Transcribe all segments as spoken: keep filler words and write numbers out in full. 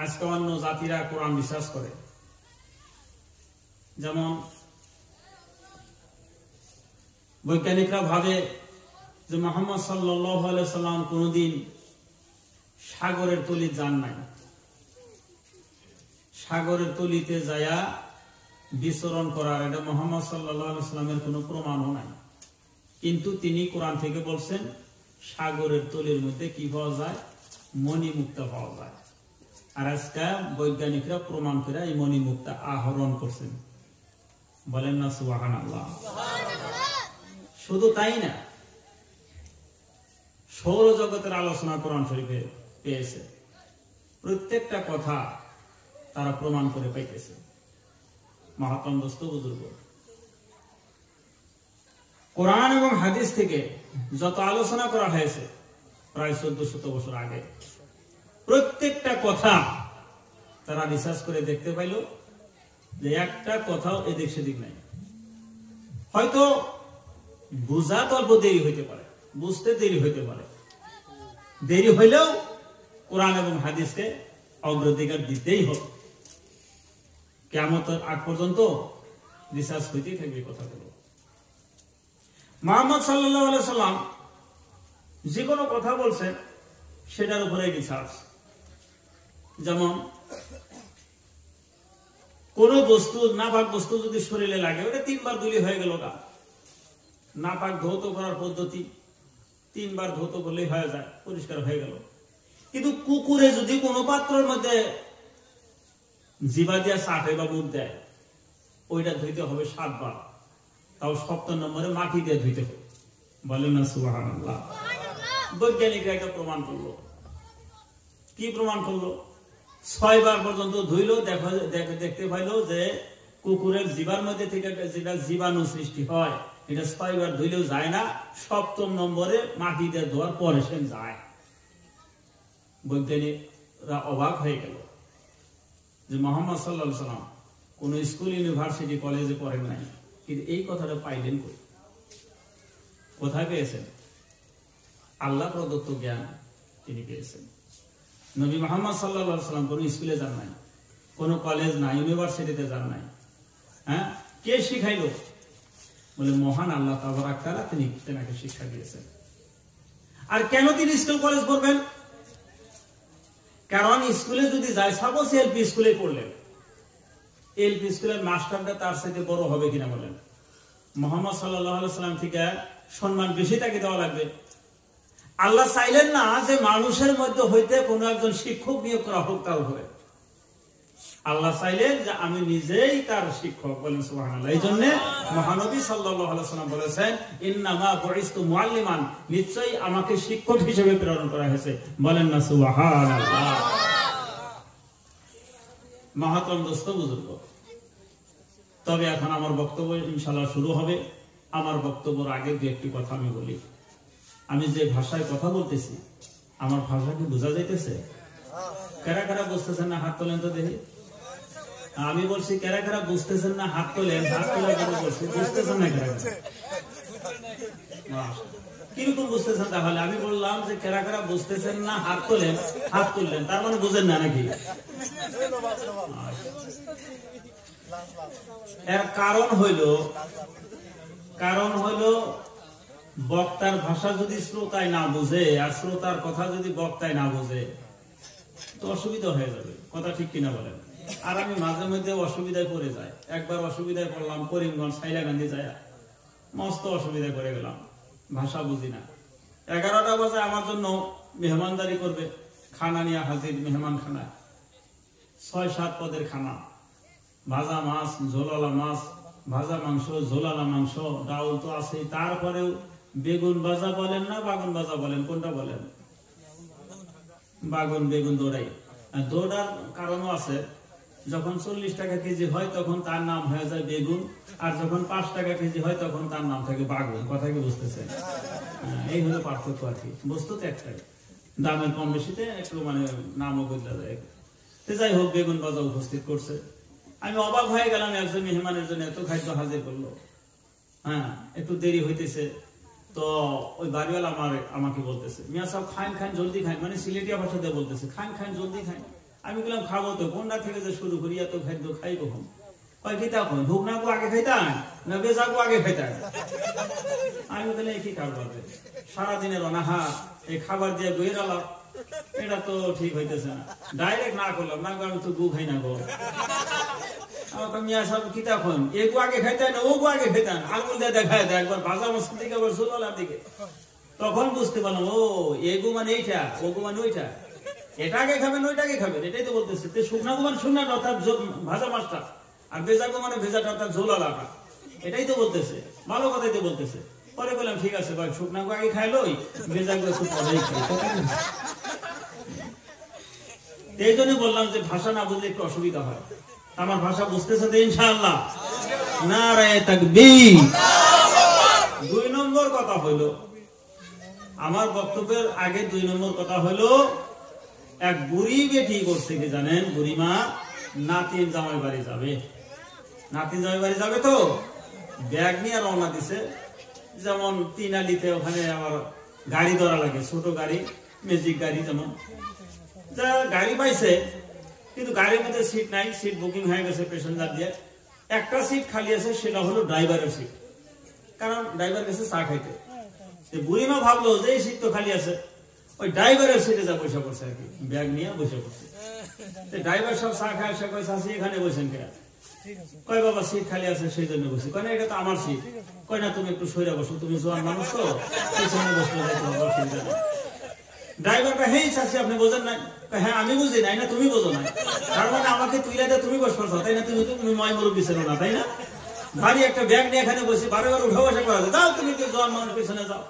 আজকে অন্য জাতিরা কোরআন বিশ্বাস করে, যেমন বৈজ্ঞানিকরা ভাবে যে মুহাম্মদ সাল্লাল্লাহু আলাইহি সাল্লাম কোনদিন সাগরের তলি যান নাই, সাগরের তলিতে যায়া বিচরণ করার এটা মুহাম্মদ সাল্লাল্লাহু আলাইহি সাল্লামের কোনো প্রমাণও নাই, কিন্তু তিনি কোরআন থেকে বলছেন সাগরের তলির মধ্যে কি পাওয়া যায়, মনি মুক্তা পাওয়া যায়। আর আজকে বৈজ্ঞানিকরা প্রমাণ করে এই মনি মুক্তা আহরণ করছেন, বলেন না সুবহানাল্লাহ। শুধু তাই না, সৌরজগতের আলোচনা কোরআন শরীফে পেয়েছে, প্রত্যেকটা কথা তারা প্রমাণ করে পাইতেছে। মহাতম দোস্ত বুজুর্গ, কোরআন এবং হাদিস থেকে যত আলোচনা করা হয়েছে প্রায় চোদ্দ শত বছর আগে, প্রত্যেকটা কথা তারা রিসার্চ করে দেখতে পাইল যে একটা কথাও এদিক সেদিক নাই। হয়তো বুঝা অল্প দেরি হইতে পারে, বুঝতে দেরি হইতে পারে, দেরি হইলেও কোরআন এবং হাদিসকে অগ্রাধিকার দিতেই হবে। কিয়ামতের আগ পর্যন্ত রিসার্চ হইতেই থাকবে কথাগুলো। মুহাম্মদ সাল্লাল্লাহু আলাইহি সাল্লাম যে কোনো কথা বলছেন সেটার উপরে রিসার্চ। যেমন কোন বস্তু নাপাক বস্তু যদি শরীরে লাগে ওটা তিনবার ধুলি হয়ে গেল না, নাপাক ধৌত করার পদ্ধতি তিনবার ধৌত করলেই হয়ে যায়, পরিষ্কার হয়ে গেল। কিন্তু কুকুরে যদি কোনো পাত্রের মধ্যে জিবা দিয়ে চাটে বা মুখ দেয় ওইটা ধুইতে হবে সাতবার, তাও সপ্তম নম্বরে মাটি দিয়ে ধুইতে হবে, বলেন না সুবহানাল্লাহ। বৈজ্ঞানিকরা এটা প্রমাণ করলো। কি প্রমাণ করলো? ছয়বার পর্যন্ত ধুইলো, দেখা দেখতে পাইলো যে কুকুরের জিবার মধ্যে থেকে যেটা জীবাণু সৃষ্টি হয় এটা ছয়বার ধুইলেও যায় না, সপ্তম নম্বরে মাটি দিয়ে ধোয়ার পরে সে যায়। বৈজ্ঞানিকরা অবাক হয়ে গেল যে মুহাম্মদ সাল্লাল্লাহু আলাইহি সাল্লাম কোন স্কুল ইউনিভার্সিটি কলেজে পড়েন নাই, কিন্তু এই কথাটা পাইলেন কই, কোথায় পেয়েছেন? আল্লাহ প্রদত্ত জ্ঞান তিনি পেয়েছেন। নবী মুহাম্মদ সাল্লাল্লাহু আলাইহি সাল্লাম কোন স্কুলে যান নাই, কোন কলেজ না, ইউনিভার্সিটিতে যান নাই। হ্যাঁ, কে শিখাইল? বলে মহান আল্লাহ তাবারাক তাআলা তিনি তেনাকে শিক্ষা দিয়েছেন। আর কেন তিনি স্কুল কলেজ পড়বেন? কারণ স্কুলে যদি যায়, সাপোজ এলপি স্কুলে পড়লেন, এলপি স্কুলের মাস্টারটা তার সাথে বড় হবে কিনা বলেন? মুহাম্মদ সাল্লাল্লাহু আলাইহি সাল্লাম থেকে সম্মান বেশি তাকে দেওয়া লাগবে। আল্লাহ চাইলেন না যে মানুষের মধ্যে হইতে কোনো একজন শিক্ষক নিয়োগ করা হোক তার উপরে, আল্লাহ চাইলেন যে আমি নিজেই তার শিক্ষক, বলেন সুবহানাল্লাহ। এই জন্য মহানবী সাল্লাল্লাহু আলাইহি সাল্লাম বলেছেন ইন্নামা বুইস্তু মুআল্লিমান, নিশ্চয়ই আমাকে শিক্ষক হিসেবে প্রেরণ করা হয়েছে, বলেন না সুবহানাল্লাহ। মহাতম দোস্ত বুজুর্গ, তবে এখন আমার বক্তব্য ইনশাআল্লাহ শুরু হবে। আমার বক্তব্যের আগে দু একটি কথা আমি বলি। আমি যে ভাষায় কথা বলতেছি আমার ভাষাকে বোঝা যাইতেছে? কারা কারা বুঝতেছেন না হাত তোলেন তো দেখি। আমি বলছি কারা কারা বুঝতেছেন না হাত তোলেন, হাত তোলার জন্য বলছি। বুঝতেছেন না কারা কারা? কিরকম বুঝতেছেন? তাহলে আমি বললাম যে কারা কারা বুঝতেছেন না হাত তোলেন, হাত তুললেন, তার মানে বুঝেন না নাকি? এর কারণ হইল, কারণ হইল বক্তার ভাষা যদি শ্রোতায় না বুঝে আর শ্রোতার কথা যদি বক্তায় না বুঝে তো অসুবিধা হয়ে যাবে, কথা ঠিক কিনা বলেন? আর আমি মাঝে মধ্যে অসুবিধায় পড়ে যাই। একবার অসুবিধায় পড়লাম করিমগঞ্জ হাইলাকান্দি যায়, মস্ত অসুবিধায় পড়ে গেলাম, ভাষা বুঝি না। এগারোটা বাজে আমার জন্য মেহমানদারি করবে, খানা নিয়ে হাজির মেহমান খানা, ছয় সাত পদের খানা, ভাজা মাছ, ঝোলালা মাছ, ভাজা মাংস, ঝোলালা মাংস, ডাউল তো আছেই, তারপরেও বেগুন ভাজা বলেন না বাগুন ভাজা বলেন, কোনটা বলেন? বাগুন বেগুন দৌড়াই। আর দৌড়ার কারণও আছে, যখন চল্লিশ টাকা কেজি হয় তখন তার নাম হয়ে যায় বেগুন, আর যখন পাঁচ টাকা কেজি হয় তখন তার নাম থাকে বাগুন। কথা কি বুঝতেছেন? এই হলো পার্থক্য আর কি, বস্তু তো একটাই, দামের কম বেশিতে একটু মানে নামও বদলা যায়। যাই হোক, বেগুন ভাজা উপস্থিত করছে। আমি অবাক হয়ে গেলাম একজন মেহমানের জন্য এত খাদ্য হাজির করলো। হ্যাঁ, একটু দেরি হইতেছে তো ওই বাড়িওয়ালা আমার আমাকে বলতেছে, মিয়া সাহেব খান খান জলদি খান, মানে সিলেটিয়া ভাষাতে বলতেছে, খান খান জলদি খান। আমি বললাম খাবো তো, বন্যা থেকে যে শুরু করি এত খাদ্য খাইব কখন, কয় কি তখন ভুগনাগু আগে খাইতাম না বেজাগু আগে খাইতাম। আমি বললাম কি খাবার সারাদিনের অনাহার এই খাবার দিয়ে গইয়ের আলাপ এটা তো ঠিক হইতেছে না। ডাইরেক্ট না করলাম না, আমি তো গু খাই না গো। তখন বুঝতে পারলাম ও এগু মানে এইটা, ওগু মানে ওইটা, এটা আগে খাবেন ওইটাকে খাবেন, এটাই তো বলতেছে। শুকনা গু মানে শুকনা অর্থাৎ ভাজা মাছটা, আর ভেজাগু মানে ভেজাটা অর্থাৎ ঝোল আলাটা, এটাই তো বলতেছে, ভালো কথাই তো বলতেছে। পরে বললাম ঠিক আছে ভাই, শুকনা গু আগে খাইলো ভেজাগু একটু পরেই খাই। এই জন্য বললাম যে ভাষা না বুঝলে একটু অসুবিধা হয়। আমার ভাষা বুঝতেছে তো ইনশাআল্লাহ। নারায়ে তাকবীর। দুই নম্বর কথা হলো, আমার বক্তব্যের আগে দুই নম্বর কথা হলো, এক বুড়ি বেটি করছে কি জানেন, বুড়ি মা নাতিন জামাই বাড়ি যাবে, নাতিন জামাই বাড়ি যাবে তো ব্যাগ নিয়ে রওনা দিছে। যেমন তিনালিতে ওখানে আবার গাড়ি ধরা লাগে, ছোট গাড়ি ম্যাজিক গাড়ি, যেমন যা গাড়ি পাইছে কিন্তু গাড়ির মধ্যে সিট নাই, সিট বুকিং হয়ে গেছে প্যাসেঞ্জার দিয়ে, একটা সিট খালি আছে, সেটা হলো ড্রাইভারের সিট, কারণ ড্রাইভার গেছে চা খাইতে। বুড়িমা ভাবলো যে এই সিট তো খালি আছে, ওই ড্রাইভারের সিটে যা বসে পড়ছে আর কি, ব্যাগ নিয়ে বসে পড়ছে। ড্রাইভার সব চা খায়, সে কয় চাচি এখানে বসেন কেন, কয় বাবা সিট খালি আছে সেই জন্য বসি, কয় না এটা তো আমার সিট, কয় না তুমি একটু সইরা বসো, তুমি জোয়ান মানুষ তো পিছনে বসলে যাইতে হবে। ড্রাইভারটা হেই চাচি আপনি বোঝেন না, হ্যাঁ আমি বুঝি নাই না তুমি বোঝো না, তার মানে আমাকে তুইলা দিয়ে তুমি বসে পড়ছো তাই না, তুমি তুমি মাই মুরব্বি ছিল না তাই না, ভারী একটা ব্যাগ নিয়ে এখানে বসে বারে বারে উঠা বসা করা যায়, যাও তুমি তো জোয়ান মানুষ পিছনে যাও।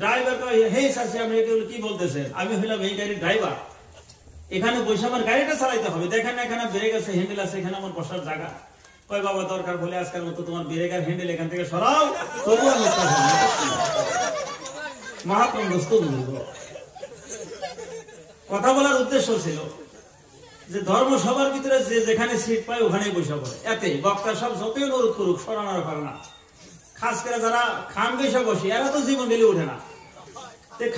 ড্রাইভার কয় হেই চাচি আপনি এটা কি বলতেছেন, আমি হইলাম এই গাড়ির ড্রাইভার, এখানে বসে আমার গাড়িটা চালাইতে হবে, দেখেন না এখানে ব্রেক আছে হ্যান্ডেল আছে, এখানে আমার বসার জায়গা। কয় বাবা দরকার বলে আজকের মতো তোমার ব্রেক আর হ্যান্ডেল এখান থেকে সরাও, তবুও আমি মহাপ্রম দোস্ত বলবো। কথা বলার উদ্দেশ্য ছিল যে ধর্মসভার ভিতরে যে যেখানে সিট পায় ওখানেই বসা পড়ে, এতে বক্তা সব যতই অনুরোধ করুক সরানোর পারে না। খাস করে যারা খাম বেশা বসে এরা তো জীবন গেলে ওঠে না,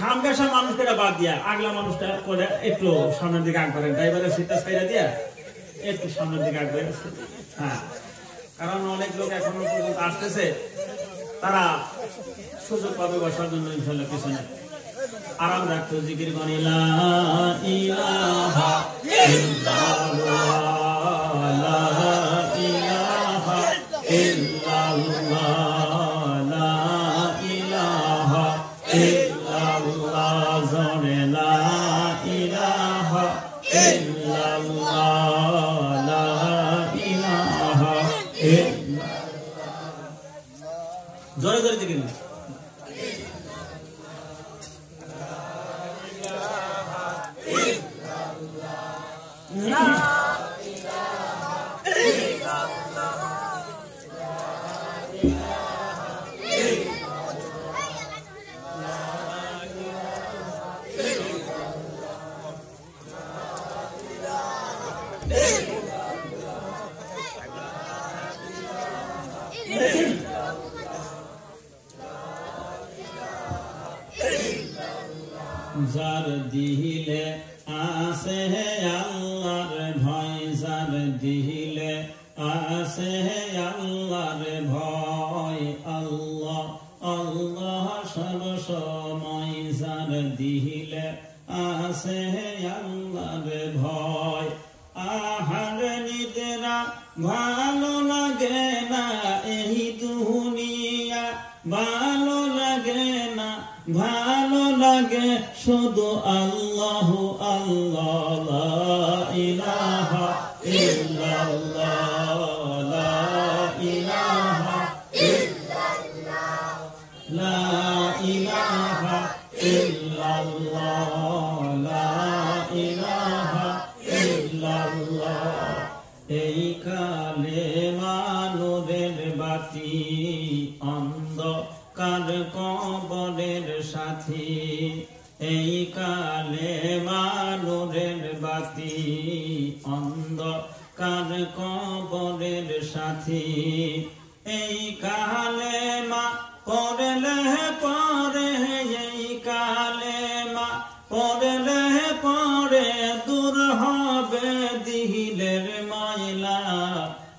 খাম বেশা মানুষকে বাদ দিয়া আগলা মানুষটা করে একটু সামনের দিকে আগ করেন, ড্রাইভারের সিটটা ছাইড়া দিয়া একটু সামনের দিকে আগ করেন। হ্যাঁ, কারণ অনেক লোক এখনো পর্যন্ত আসতেছে, তারা সুযোগ পাবে বসার জন্য ইনশাল্লাহ। পিছনে আরাম রাখতো জিকির করে লা ইলাহা ইল্লাল্লাহ লা ইলাহা ইল্লাল্লাহ লা ইলাহা ইল্লাল্লাহ জরে লা ইলাহা ইল্লাল্লাহ লা ইলাহা ইল্লাল্লাহ জরে জরে জিকির করে।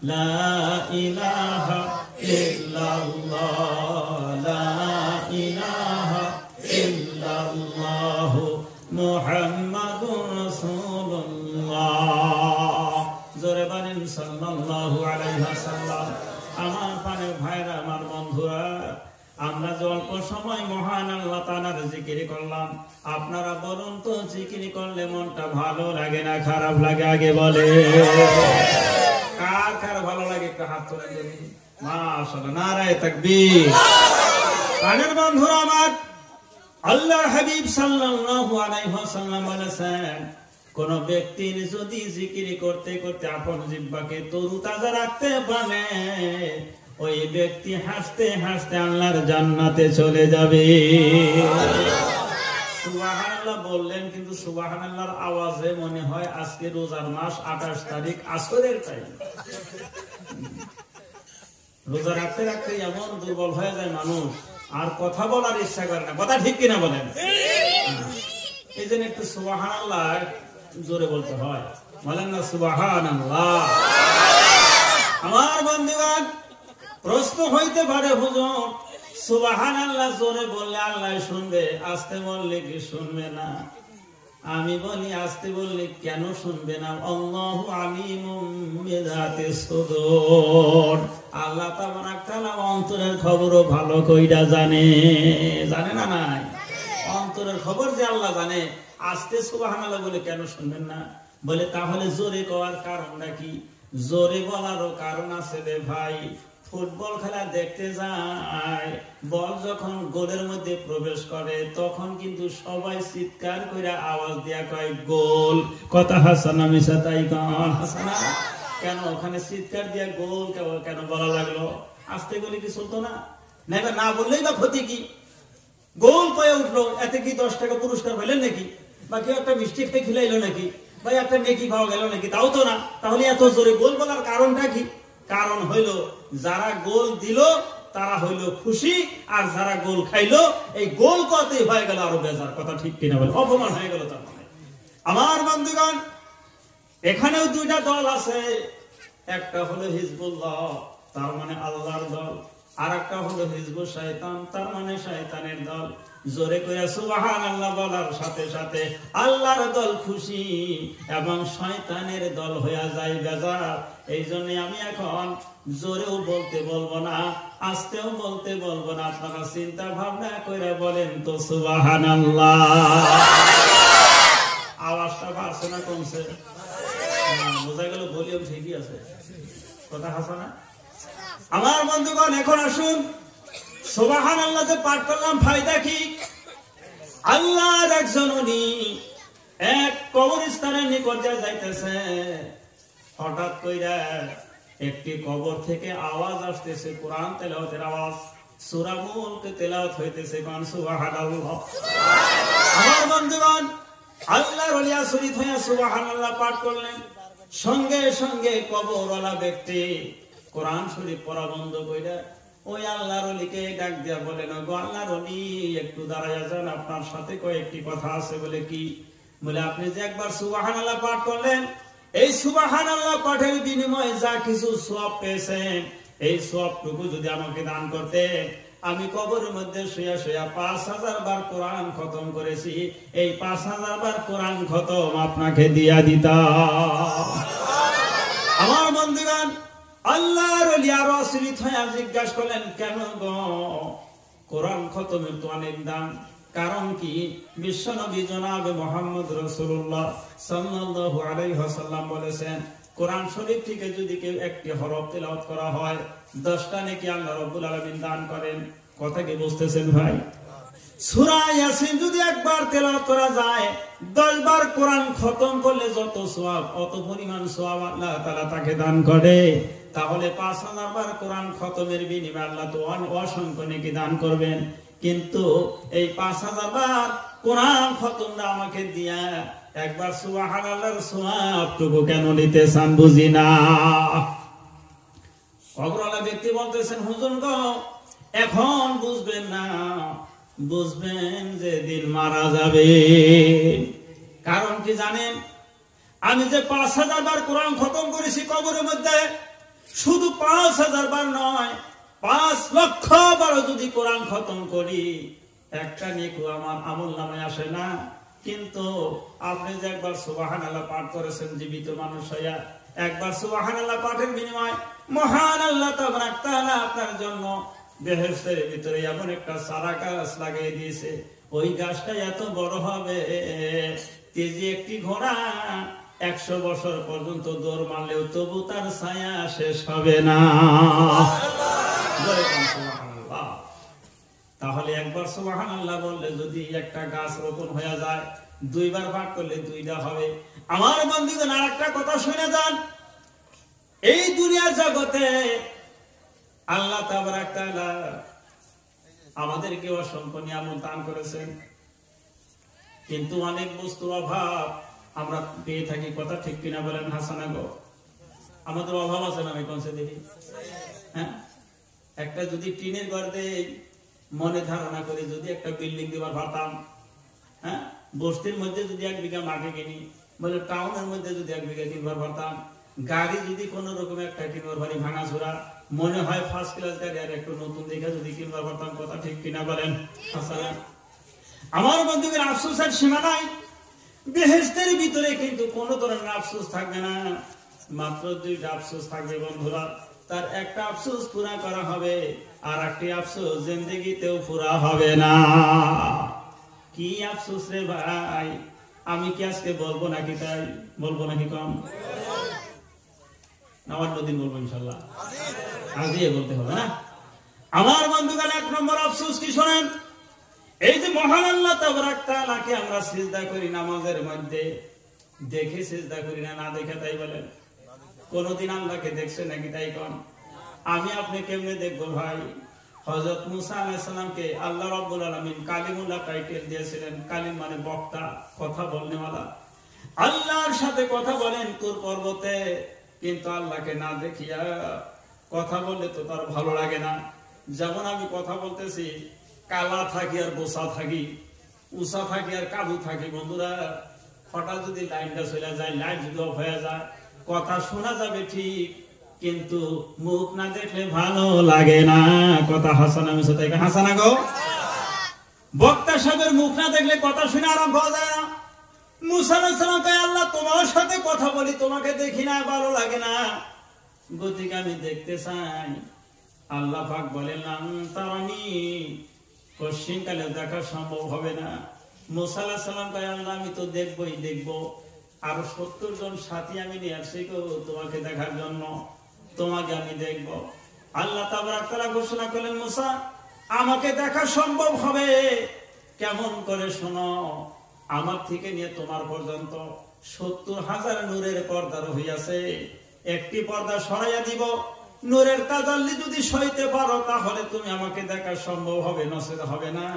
ला इलाहा इल्लल्लाह ला इलाहा इल्लल्लाह मुहम्मदुर रसूलुल्लाह। जोरे বলেন সাল্লাল্লাহু আলাইহি ওয়াসাল্লাম। আমার পানে ভাইরা, আমার বন্ধুরা, আমরা অল্প সময় মহান আল্লাহ তাআলার জিকির করলাম। আপনারা বলুন তো, জিকির করলে মনটা ভালো লাগে না খারাপ লাগে? আগে বলে কার কার ভালো লাগে? একটু হাত তুলে দিন। মাশাআল্লাহ, নারায়ে তাকবীর। কানের বন্ধুরা আমার, আল্লাহ হাবিব সাল্লাল্লাহু আলাইহি ওয়াসাল্লাম বলেছেন, কোন ব্যক্তির যদি জিকির করতে করতে আপন জিহ্বাকে তরুতাজা রাখতে পারে, ওই ব্যক্তি হাসতে হাসতে আল্লাহর জান্নাতে চলে যাবে। সুবহানাল্লাহ বললেন, কিন্তু সুবহানাল্লাহর আওয়াজে মনে হয় আজকে রোজার মাস আঠাশ তারিখ আসরের টাইম। রোজা রাখতে রাখতে এমন দুর্বল হয়ে যায় মানুষ, আর কথা বলার ইচ্ছা করে না। কথা ঠিক কিনা বলেন? এই জন্য একটু সুবহানাল্লাহ জোরে বলতে হয়। বলেন না সুবহানাল্লাহ। আমার বন্ধুগণ, প্রশ্ন হইতে পারে, হুজুর সুবহানাল্লাহ জোরে বললে আল্লাহ শুনবে, আস্তে বললে কি শুনবে না? আমি বলি আস্তে বললে কেন শুনবে না? আল্লাহু আলিমুম বিযাতিস সুদূর। আল্লাহ তাবারাক তাআলা অন্তরের খবরও ভালো কইরা জানে। জানে না? নাই, অন্তরের খবর যে আল্লাহ জানে। আস্তে সুবহানাল্লাহ বলে কেন শুনবেন না? বলে তাহলে জোরে কওয়ার কারণ নাকি? জোরে বলারও কারণ আছে রে ভাই। ফুটবল খেলা দেখতে যায়, বল যখন গোলের মধ্যে প্রবেশ করে তখন কিন্তু সবাই চিৎকার করে আওয়াজ দিয়া কয় গোল। কথা হাসানা মিশা তাই গান হাসানা। কেন ওখানে চিৎকার দিয়া গোল কেন বলা লাগলো? আসতে গেলে কি চলতো না? না বললেই বা ক্ষতি কি? গোল পেয়ে উঠলো, এতে কি দশ টাকা পুরস্কার পেলেন নাকি? বা কেউ একটা মিষ্টি খেয়ে খিলাইলো নাকি? বা একটা মেকি পাওয়া গেল নাকি? তাও তো না। তাহলে এত জোরে গোল বলার কারণটা কি? কারণ হইল যারা গোল দিল তারা হইল খুশি, আর যারা গোল খাইলো এই গোল কত হয়ে গেল আরো বেজার। কথা ঠিক কিনা বলে? অপমান হয়ে গেল তার মানে। আমার বন্ধুগণ, এখানেও দুইটা দল আছে। একটা হলো হিজবুল্লাহ, তার মানে আল্লাহর দল। আর একটা হলো হিজবু শয়তান, তার মানে শয়তানের দল। জোরে কইয়া সুবহানাল্লাহ বলার সাথে সাথে আল্লাহর দল খুশি এবং শয়তানের দল হইয়া যায় বেজার। এই জন্য আমি এখন জোরেও বলতে বলবো না, আস্তেও বলতে বলবো না। আপনারা চিন্তা ভাবনা কইরা বলেন তো সুবহানাল্লাহ। আওয়াজটা বাড়ছে না কমছে? বোঝা গেল ভলিউম ঠিকই আছে। কথা হাসানা। আমার বন্ধুগণ, এখন আসুন সুবহানাল্লাহ যে পাঠ করলাম ফায়দা কি? আল্লাহর একজন উনি এক কবরস্থানের নিকট যাইতেছে, হঠাৎ কইরা একটি কবর থেকে আওয়াজ আসতেছে, কোরআন তেলাওয়াতের আওয়াজ। সূরা মুলক তেলাওয়াত হইতেছে। কোন সুবহানাল্লাহ। আমার বন্ধুগণ, আল্লাহর ওলি শরীফ হইয়া সুবহানাল্লাহ পাঠ করলেন, সঙ্গে সঙ্গে কবরওয়ালা ব্যক্তি কোরআন শরীফ পড়া বন্ধ কইরা ওই আল্লাহর ওলিকে ডাক দিয়া বলেন, গো আল্লাহর ওলি একটু দাঁড়াইয়া যান, আপনার সাথে কয়েকটি কথা আছে। বলে কি? বলে আপনি যে একবার সুবহানাল্লাহ পাঠ করলেন, এই সুবহানাল্লাহ পাঠের বিনিময়ে যা কিছু সওয়াব পেয়েছেন এই সওয়াবটুকু যদি আমাকে দান করতে, আমি কবরের মধ্যে শুয়া শুয়া পাঁচ হাজার বার কোরআন খতম করেছি, এই পাঁচ হাজার বার কোরআন খতম আপনাকে দিয়া দিতাম। আমার বন্ধুগণ, আল্লাহর ওলি আর আশ্রিত হয়ে জিজ্ঞাসা করলেন, কেন গো? কোরআন খতমের তো অনেক দাম। কারণ কি? বিশ্বনবী জনাব মুহাম্মদ রাসূলুল্লাহ সাল্লাল্লাহু আলাইহি ওয়াসাল্লাম বলেছেন, কোরআন শরীফ থেকে যদি কেউ একটি হরফ তেলাওয়াত করা হয় দশটা নেকি আল্লাহ রাব্বুল আলামিন দান করেন। কথা কি বুঝতেছেন ভাই? সূরা ইয়াসিন যদি একবার তেলাওয়াত করা যায়, দশ বার কোরআন খতম করলে যত সওয়াব অত পরিমাণ সওয়াব আল্লাহ তাআলা তাকে দান করে। তাহলে পাঁচ হাজার বার কোরআন খতমের বিনিময়ে আল্লাহ তো অসংখ্য নেকি দান করবেন। কিন্তু এই পাঁচ হাজার বার কোরআন খতম না আমাকে দিয়া একবার সুবহানাল্লাহর সওয়াবটুকু কেন নিতে চান বুঝি না? অগ্রলা ব্যক্তি বলতেছেন, হুজুর গো এখন বুঝবেন না, বুঝবেন যেদিন মারা যাবে। কারণ কি জানেন? আমি যে পাঁচ হাজার বার কোরআন খতম করেছি কবরের মধ্যে, শুধু পাঁচ হাজার বার নয়, পাঁচ লক্ষ বার যদি কোরআন খতম করি একটা নেকু আমার আমল নামে আসে না। কিন্তু আপনি যে একবার সুবহানাল্লাহ পাঠ করেছেন জীবিত মানুষ হইয়া, একবার সুবহানাল্লাহ পাঠের বিনিময় মহান আল্লাহ তাবারক তাআলা আপনার জন্য বেহেশতের ভিতরে এমন একটা সারা গাছ লাগিয়ে দিয়েছে, ওই গাছটা এত বড় হবে তেজি একটি ঘোড়া একশো বছর পর্যন্ত দৌড় মারলেও তবু তার ছায়া শেষ হবে না। তাহলে একবার সুবহানাল্লাহ বললে যদি একটা গাছ রোপণ হয়ে যায়, দুইবার ভাগ করলে দুইটা হবে। আমার বন্ধুগণ আর একটা কথা শুনে যান, এই দুনিয়ার জগতে আল্লাহ তাবারক তাআলা আমাদেরকে অসংখ্য নিয়ামত দান করেছেন, কিন্তু অনেক বস্তুর অভাব আমরা পেয়ে থাকি। কথা ঠিক কিনা বলেন হাসান গো? আমাদের অভাব আছে না? আমি কোনসে দেখি, হ্যাঁ, একটা যদি টিনের ঘর দেই, মনে ধারণা করে যদি একটা বিল্ডিং দেবার ভাবতাম, হ্যাঁ, বস্তির মধ্যে যদি এক বিঘা মাটি কিনি, বলে টাউনের মধ্যে যদি এক বিঘা কিনবার ভাবতাম, গাড়ি যদি কোন রকম একটা কিনবার ভারি ভাঙাচোরা, মনে হয় ফার্স্ট ক্লাস গাড়ি আর একটু নতুন দেখা যদি কিনবার ভাবতাম। কথা ঠিক কিনা বলেন হাসান? আমার বন্ধুদের আফসোসের সীমা নাই। বেহেশতের ভিতরে কিন্তু কোনো ধরনের আফসোস থাকবে না, মাত্র দুইটা আফসোস থাকবে বন্ধুরা। তার একটা আফসোস পুরা করা হবে, আর একটি আফসোস জিন্দেগিতেও পুরা হবে না। কি আফসোস রে ভাই, আমি কি আজকে বলবো নাকি? তাই বলবো নাকি কম না, অন্যদিন বলবো ইনশাল্লাহ, আজই বলতে হবে না। আমার বন্ধুগণ, এক নম্বর আফসোস কি শোনেন? এই যে মহান আল্লাহ তাবারক তাআলাকে আমরা সিজদা করি নামাজের মধ্যে, দেখে সিজদা করি না, না দেখে? তাই বলেন, কোনদিন আল্লাহকে দেখছেন নাকি? তাই কোন, আমি আপনি কেমনে দেখবো ভাই? হযরত মুসা আলাইহিস সালামকে আল্লাহ রাব্বুল আলামিন কালিমুল্লাহ টাইটেল দিয়েছিলেন। কালিম মানে বক্তা, কথা বলনেওয়ালা। আল্লাহর সাথে কথা বলেন তুর পর্বতে, কিন্তু আল্লাহকে না দেখিয়া কথা বললে তো তার ভালো লাগে না। যেমন আমি কথা বলতেছি, কালা থাকি আর বোসা থাকি, উষা থাকি আর কাবু থাকি বন্ধুরা। হঠাৎ যদি লাইনটা চলে যায়, লাইট যদি অফ হয়ে যায়, কথা শোনা যাবে ঠিক, কিন্তু মুখ না দেখলে ভালো লাগে না। কথা হাসানা মিশে তাই হাসানা গো? বক্তা সাহেবের মুখ না দেখলে কথা শুনে আরাম পাওয়া যায় না। মুসা আলাইহিস সালাম কয়, আল্লাহ তোমার সাথে কথা বলি, তোমাকে দেখি না, ভালো লাগে না, গতিকে আমি দেখতে চাই। আল্লাহ পাক বলেন, লান তারানি, কশিনকালে দেখা সম্ভব হবে না। মুসা আলাইহিস সালাম কয়, আল্লাহ আমি তো দেখবই দেখবো, আর সত্তর জন সাথী আমি নিয়ে আসছি গো তোমাকে দেখার জন্য, তোমাকে আমি দেখবো। আল্লাহ তাবারক তাআলা ঘোষণা করলেন, মুসা আমাকে দেখা সম্ভব হবে কেমন করে? শোনো, আমার থেকে নিয়ে তোমার পর্যন্ত সত্তর হাজার নূরের পর্দা রহিয়াছে, একটি পর্দা সরাইয়া দিব। নূরের তাজাল্লি যদি সইতে পারো তাহলে তুমি আমাকে দেখা সম্ভব হবে, নচেত হবে না।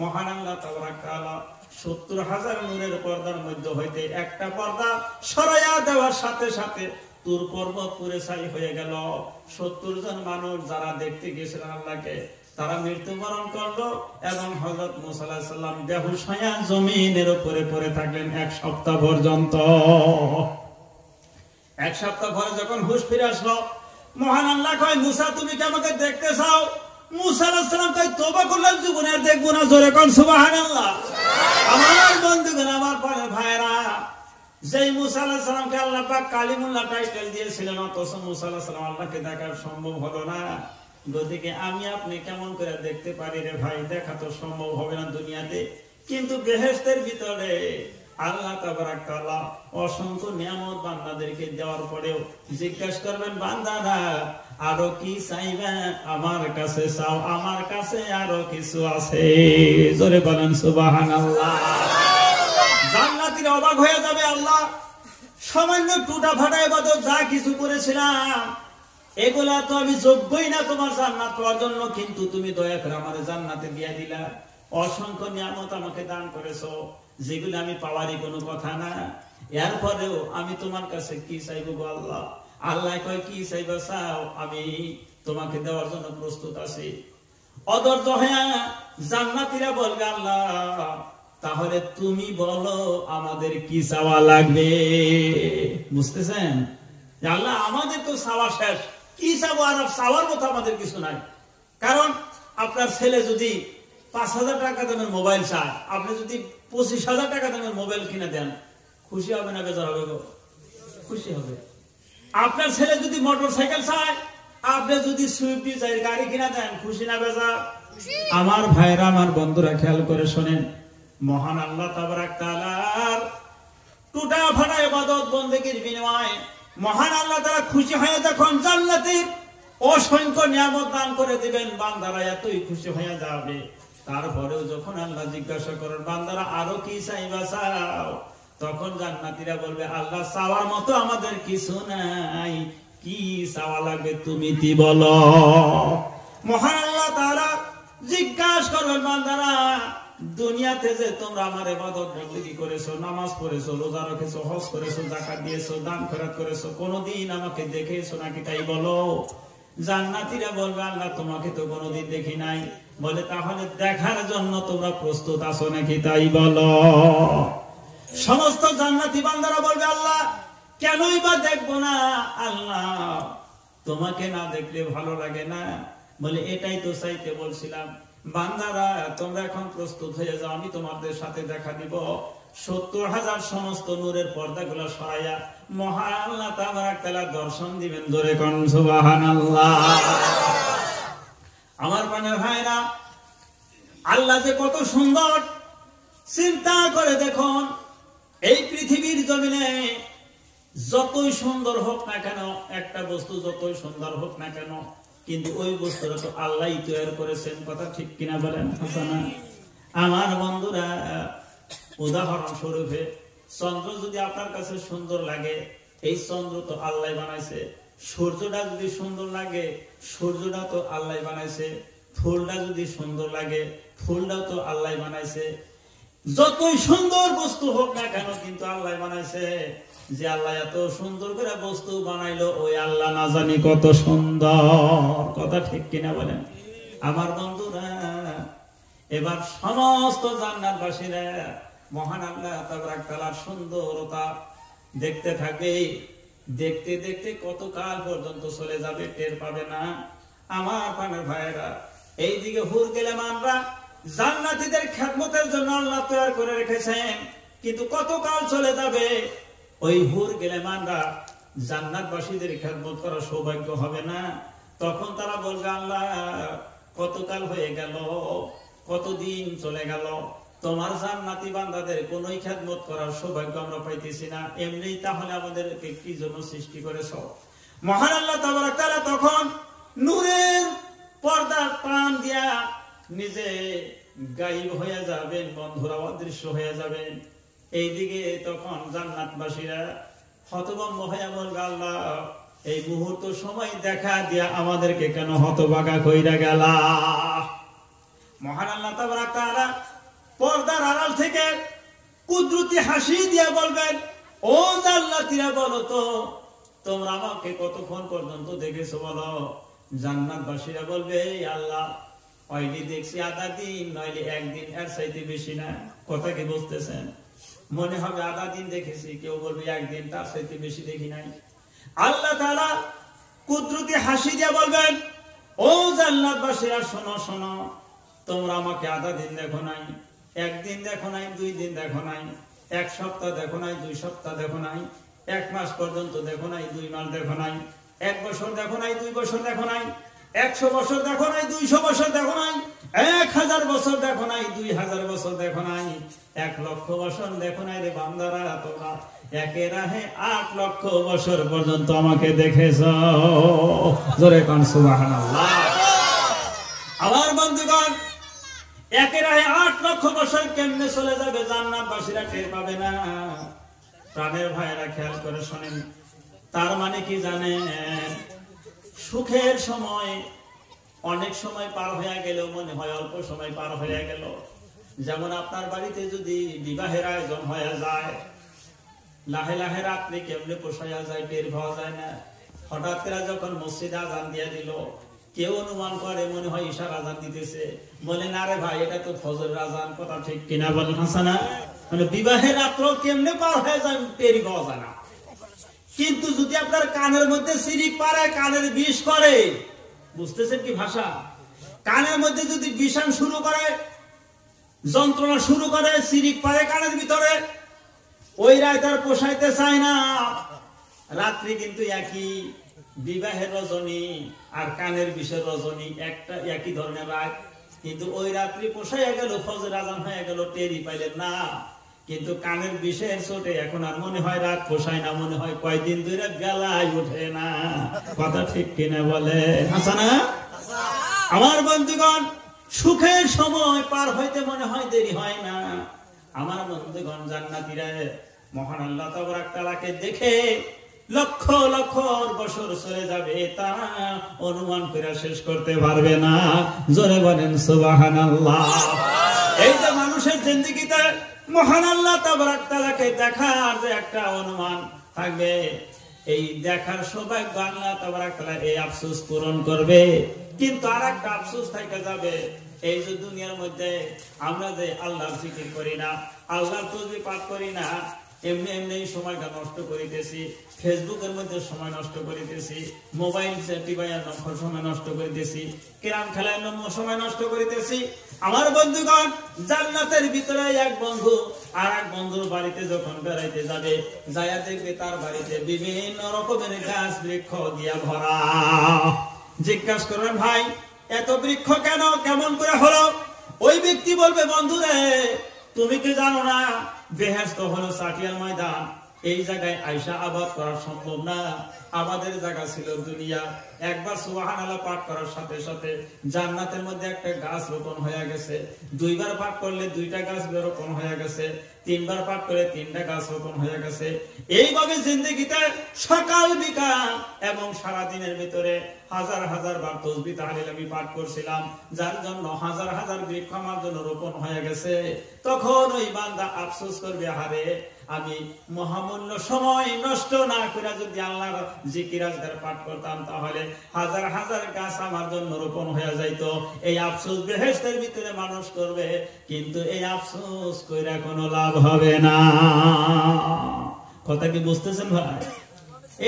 মহান আল্লাহ তাবারক তাআলা সত্তর হাজার নূরের পর্দার মধ্যে হইতে একটা পর্দা সরাইয়া দেওয়ার সাথে সাথে তুর পর্বত পুরে ছাই হয়ে গেল। সত্তর জন মানুষ যারা দেখতে গিয়েছিলেন আল্লাহকে, তারা মৃত্যুবরণ করলো, এবং হযরত মুসা আলাইহিস সালাম বেহুশ হইয়া জমিনের উপরে পড়ে থাকলেন এক সপ্তাহ পর্যন্ত। এক সপ্তাহ পরে যখন হুশ ফিরে আসলো, মহান আল্লাহ কয়, মুসা তুমি কি আমাকে দেখতে চাও? মুসা আলাইহিস সালাম কয়, তওবা করলাম, জীবনে আর দেখবো না। জোরে কোন সুবহানাল্লাহ! আমার বন্ধুগণ, আমার প্রাণের ভাইরা, যেই মুসা আলাইহিস সালামকে আল্লাহ পাক কালিমুল্লাহ টাইটেল দিয়েছিলেন, অথচ মুসা আলাইহিস সালাম আল্লাহকে দেখা সম্ভব হলো না। গতিকে আমি আপনি কেমন করে দেখতে পারি রে ভাই? দেখা তো সম্ভব হবে না দুনিয়াতে, কিন্তু বেহেশতের ভিতরে আল্লাহ তাবারক তাআলা অসংখ্য নিয়ামত বান্দাদেরকে দেওয়ার পরেও জিজ্ঞাসা করবেন, বান্দারা আরো কি চাইবে? আমার কাছে চাও, আমার কাছে আরো কিছু আছে। জোরে বলেন সুবহানাল্লাহ! জান্নাতীরা অবাক হয়ে যাবে, আল্লাহ সামান্য টুটা ফাটা ইবাদত যা কিছু করেছিলাম এগুলা তো আমি যোগ্যই না তোমার জান্নাত পাওয়ার জন্য, কিন্তু তুমি দয়া করে আমার জান্নাতে দিয়ে দিলা। অসংখ্য নিয়ামত আমাকে দান করেছো যেগুলো আমি পাওয়ারই কোনো কথা না, এরপরেও আমি তোমার কাছে কি চাইবো গো আল্লাহ? আল্লাহ কয়, কি চাইবা চাও, আমি তোমাকে দেওয়ার জন্য প্রস্তুত আছি। অধৈর্য হইয়া জান্নাতীরা বলবে, আল্লাহ তাহলে তুমি বলো আমাদের কি চাওয়া লাগবে? বুঝতেছেন? আল্লাহ আমাদের তো চাওয়া শেষ, হিসাব আরফ চাওয়ার মতো আমাদের কিছু নাই। কারণ আপনার ছেলে যদি পাঁচ হাজার টাকা দামের মোবাইল চায়, আপনি যদি পঁচিশ হাজার টাকা দামের মোবাইল কিনে দেন, খুশি হবে না বেজার হবে? খুশি হবে। আপনার ছেলে যদি মোটর সাইকেল চায়, আপনি যদি সুইফট ডিজায়ার গাড়ি কিনে দেন, খুশি না বেজার? আমার ভাইরা, আমার বন্ধুরা, খেয়াল করে শোনেন, মহান আল্লাহ তাবারাক তাআলার টুটা ফাটা ইবাদত বন্দেগীর বিনিময়ে মহান আল্লাহ তাআলা খুশি হয়ে যখন জান্নাতের অসংখ্য নিয়ামত দান করে দিবেন, বান্দারা এতই খুশি হয়ে যাবে। তারপরেও যখন আল্লাহ জিজ্ঞাসা করেন, বান্দারা আরো কি চাইবা চাও, তখন জান্নাতীরা বলবে, আল্লাহ চাওয়ার মতো আমাদের কিছু নাই, কি চাওয়া লাগবে তুমি তি বলো। মহান আল্লাহ তাআলা জিজ্ঞাসা করবেন, বান্দারা দুনিয়াতে যে তোমরা আমার ইবাদত বন্দেগী করেছো, নামাজ পড়েছো, রোজা রেখেছো, হজ করেছো, যাকাত দিয়েছো, দান খয়রাত করেছো, কোনদিন আমাকে দেখেছো নাকি তাই বলো। জান্নাতীরা বলবে, আল্লাহ তোমাকে তো কোনদিন দেখি নাই। বলে, তাহলে দেখার জন্য তোমরা প্রস্তুত আছো নাকি তাই বলো। সমস্ত জান্নাতি বান্দারা বলবে, আল্লাহ কেনই বা দেখবো না, আল্লাহ তোমাকে না দেখলে ভালো লাগে না। বলে, এটাই তো চাইতে বলছিলাম। বান্দারা তোমরা এখন প্রস্তুত হয়ে যাও, আমি তোমাদের সাথে দেখা দিব। সত্তর হাজার সমস্ত নূরের পর্দাগুলো সরাইয়া মহান আল্লাহ তাবারাক তাআলা দর্শন দিবেন। ধরে কোন সুবহানাল্লাহ। আমার প্রাণের ভাইরা, আল্লাহ যে কত সুন্দর, চিন্তা করে দেখুন। এই পৃথিবীর জমিনে যতই সুন্দর হোক না কেন, একটা বস্তু যতই সুন্দর হোক না কেন, কিন্তু ওই বস্তুটা তো আল্লাহ তৈরি করেছেন। কথা ঠিক কিনা বলেন? আমার বন্ধুরা, উদাহরণস্বরূপে চন্দ্র যদি আপনার কাছে সুন্দর লাগে, এই চন্দ্র তো আল্লাহ বানাইছে। সূর্যটা যদি সুন্দর লাগে, সূর্যটা তো আল্লাহ বানাইছে। ফুলটা যদি সুন্দর লাগে, ফুলটাও তো আল্লাহ বানাইছে। যতই সুন্দর বস্তু হোক না কেন, কিন্তু আল্লাহ বানাইছে। যে আল্লাহ এত সুন্দর করে বস্তু বানাইলো, ওই আল্লাহ না জানি কত সুন্দর। কথা ঠিক কিনা বলেন? আমার বন্ধুরা, এবার সমস্ত জান্নাতবাসীরা মহান আল্লাহ তাবারাক তাআলার সুন্দরতা দেখতে থাকে। দেখতে দেখতে কত কাল পর্যন্ত চলে যাবে টের পাবে না। আমার প্রাণের ভাইয়েরা, এইদিকে হুর গেলেমানরা জান্নাতীদের খেদমতের জন্য আল্লাহ তৈরি করে রেখেছেন, কিন্তু কত কাল চলে যাবে ওই হুর গেলেমানরা জান্নাতবাসীদের খেদমত করার সৌভাগ্য হবে না। তখন তারা বলবে, আল্লাহ কতকাল হয়ে গেল, কতদিন চলে গেল, তোমার জান্নাতি বান্দাদের কোনোই খেদমত করার সৌভাগ্য আমরা পাইতেছি না। এমনি তাহলে আমাদেরকে কি জন্য সৃষ্টি করেছ। মহান আল্লাহ তাবারাক তাআলা তখন নূরের পর্দার প্রাণ দিয়া নিজে গায়েব হয়ে যাবেন, বন্ধুরা অদৃশ্য হয়ে যাবেন। এইদিকে তখন জান্নাতবাসীরা হতভম্ব হয়ে বলবে, আল্লাহ এই মুহূর্ত সময় দেখা দিয়া আমাদেরকে কেন হতবাগা কইরা গেল। মহান আল্লাহ তাবারাক তাআলা পর্দার আড়াল থেকে কুদরতি হাসি দিয়ে বলবেন, ও জান্নাতীরা বলো তো তোমরা আমাকে কতক্ষণ পর্যন্ত দেখেছো বলো। জান্নাতবাসীরা বলবে, আল্লাহ হয়নি দেখছি আধা দিন, নইলে একদিন, এর চাইতে বেশি না। কথা কি বুঝতেছেন? মনে হবে আধা দিন দেখেছি, কেউ বলবে একদিন, তার চাইতে বেশি দেখি নাই। আল্লাহ তাআলা কুদরতি হাসি দিয়ে বলবেন, ও জান্নাতবাসীরা শোনো শোনো, তোমরা আমাকে আধা দিন দেখো নাই, একদিন দেখো নাই, দুই দিন দেখো নাই, এক সপ্তাহ দেখো নাই, দুই সপ্তাহ দেখো নাই, এক মাস পর্যন্ত দেখো নাই, দুই মাস দেখো নাই, এক বছর দেখো নাই, দুই বছর দেখো নাই, একশো বছর দেখো নাই, দুইশো বছর দেখো নাই, এক হাজার বছর দেখো নাই, দুই হাজার বছর দেখো নাই, এক লক্ষ বছর দেখো নাই রে বান্দারা, তোমরা একে রাহে আট লক্ষ বছর পর্যন্ত আমাকে দেখেছ। জোরে কোন সুবহানাল্লাহ। আমার বন্ধুগণ, একে রাহে আট লক্ষ বছর কেমনে চলে যাবে জান্নাতবাসীরা টের পাবে না। প্রাণের ভাইয়েরা, খেয়াল করে শোনেন। তার মানে কি জানেন? সুখের সময় অনেক সময় পার হয়ে গেলেও মনে হয় অল্প সময় পার হয়ে গেল। যেমন আপনার বাড়িতে যদি বিবাহের আয়োজন হয়ে যায়, লাহে লাহে রাত্রে কেমনে পোষায়া যায় টের পাওয়া যায় না। হঠাৎ করে যখন মসজিদ আজান দিয়ে দিল, কেউ অনুমান করে মনে হয় ঈশার আজান দিতেছে, বলে না রে ভাই এটা তো ফজরের আজান। কথা ঠিক কিনা বলেন? হাসানা মানে বিবাহের রাত্র কেমনে পার হয়ে যায় টের পাওয়া যায় না। কিন্তু যদি আপনার কানের মধ্যে সিরিক পারে কানের বিষ করে, বুঝতেছেন কি ভাষা? কানের মধ্যে যদি বিষাণ শুরু করে, যন্ত্রণা শুরু করে, সিরিক পারে কানের ভিতরে, ওই রায় তার পোষাইতে চায় না। রাত্রি কিন্তু একই, বিবাহের রজনী আর কানের বিষের রজনী একটা একই ধরনের রায়, কিন্তু ওই রাত্রি পোষাইয়া গেল, ফজর আজান হয়ে গেল, টেরি পাইলেন না। কিন্তু কানের বিষের চোটে এখন আর মনে হয় রাত পোষায় না, মনে হয় কয়দিন ধরে গলায় ওঠে না। কথা ঠিক কিনা বলে? হাসানা আমার বন্ধুগণ, সুখের সময় পার হইতে মনে হয় দেরি হয় না। আমার বন্ধুগণ, জান্নাতীরা মহান আল্লাহ তাবারাক তাআলাকে দেখে লক্ষ লক্ষ বছর চলে যাবে, তা অনুমান করে শেষ করতে পারবে না। জোরে বলেন সুবহানাল্লাহ। এই যে মানুষের জিন্দেগিতে মহান আল্লাহ তাবারাক তাআলাকে দেখার যে একটা অনুমান থাকবে, এই দেখার সৌভাগ্য আল্লাহ তাবারাক তাআলা এই আফসোস পূরণ করবে। কিন্তু আর একটা আফসোস থেকে যাবে, এই যে দুনিয়ার মধ্যে আমরা যে আল্লাহর জিকির করি না, আল্লাহর তাসবিহ পাঠ করি না, এমনি এমনি সময়টা নষ্ট করিতেছি, ফেসবুকের মধ্যে সময় নষ্ট করিতেছি, মোবাইল টিপাইয়া সময় নষ্ট করিতেছি, ক্যারাম খেলায় সময় নষ্ট করিতেছি। আমার বন্ধুগণ, জান্নাতের ভিতরে এক বন্ধু আর এক বন্ধুর বাড়িতে যখন বেড়াইতে যাবে, যাইয়া দেখবে তার বাড়িতে বিভিন্ন রকমের গাছ বৃক্ষ দিয়া ভরা। জিজ্ঞাসা করবেন, ভাই এত বৃক্ষ কেন, কেমন করে হলো? ওই ব্যক্তি বলবে, বন্ধুরে তুমি কি জানো না, বেহেশত হলো সাটিয়াল ময়দান, এই জায়গায় আয়শা আবাদ করা সম্ভব না। আমাদের জায়গা ছিল দুনিয়া, একবার সুবহানাল্লাহ পাঠ করার সাথে সাথে জান্নাতের মধ্যে একটা গাছ রোপণ হয়ে গেছে, দুইবার পাঠ করলে দুইটা গাছ রোপণ হয়ে গেছে, তিনবার পাঠ করে তিনটা গাছ রোপণ হয়ে গেছে। এইভাবে জিন্দেগিতে সকাল বিকাল এবং সারা দিনের ভিতরে হাজার হাজার বার তাসবিহ তাহলিল আমি পাঠ করছিলাম, যার জন্য হাজার হাজার বৃক্ষ আমার জন্য রোপণ হয়ে গেছে। তখন ওই বান্দা আফসোস করবে, হারে আমি মহামূল্য সময় নষ্ট না করে যদি আল্লাহর জিকির আজকার পাঠ করতাম, তাহলে হাজার হাজার গাছ আমার জন্য রোপণ হয়ে যাইত। এই আফসোস বেহেশতের ভিতরে মানুষ করবে, কিন্তু এই আফসোস কইরা কোনো লাভ হবে না। কথা কি বুঝতেছেন ভাই?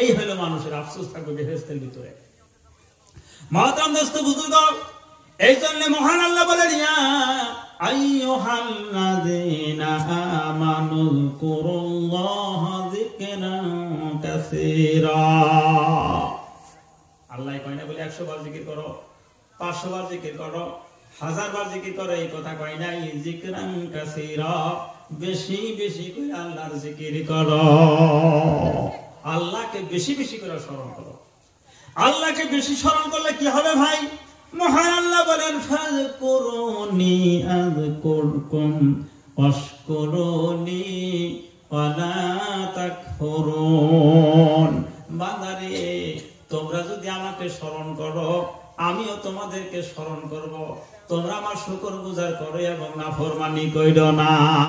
এই হলো মানুষের আফসোস, থাকবে বেহেশতের ভিতরে। মহতারাম দোস্ত বুজুর্গণ, এই জন্য মহান আল্লাহ বলেন, ইয়া আইয়ুহাল্লাযীনা আমানু যকুরুল্লাহা যিকরান কাসীরা। আল্লাহ কয় না বলে একশো বার জিকির করো, পাঁচশো বার জিকির করো, হাজার বার জিকির করো, এই কথা কয় নাই। যিকরান কাসীরা, বেশি বেশি করে আল্লাহর জিকির করো, আল্লাহকে বেশি বেশি করে স্মরণ করো। আল্লাহকে বেশি স্মরণ করলে কি হবে ভাই? মহান আল্লাহ বলেন, ফাযকুরুনি আযকুরকুম ওয়াশকুরুনি ওয়ালা তাকফুরুন। বান্দারে, তোমরা যদি আমাকে স্মরণ করো, আমিও তোমাদেরকে স্মরণ করব। তোমরা আমার শুকর গুজার করো এবং নাফরমানি কইরো না।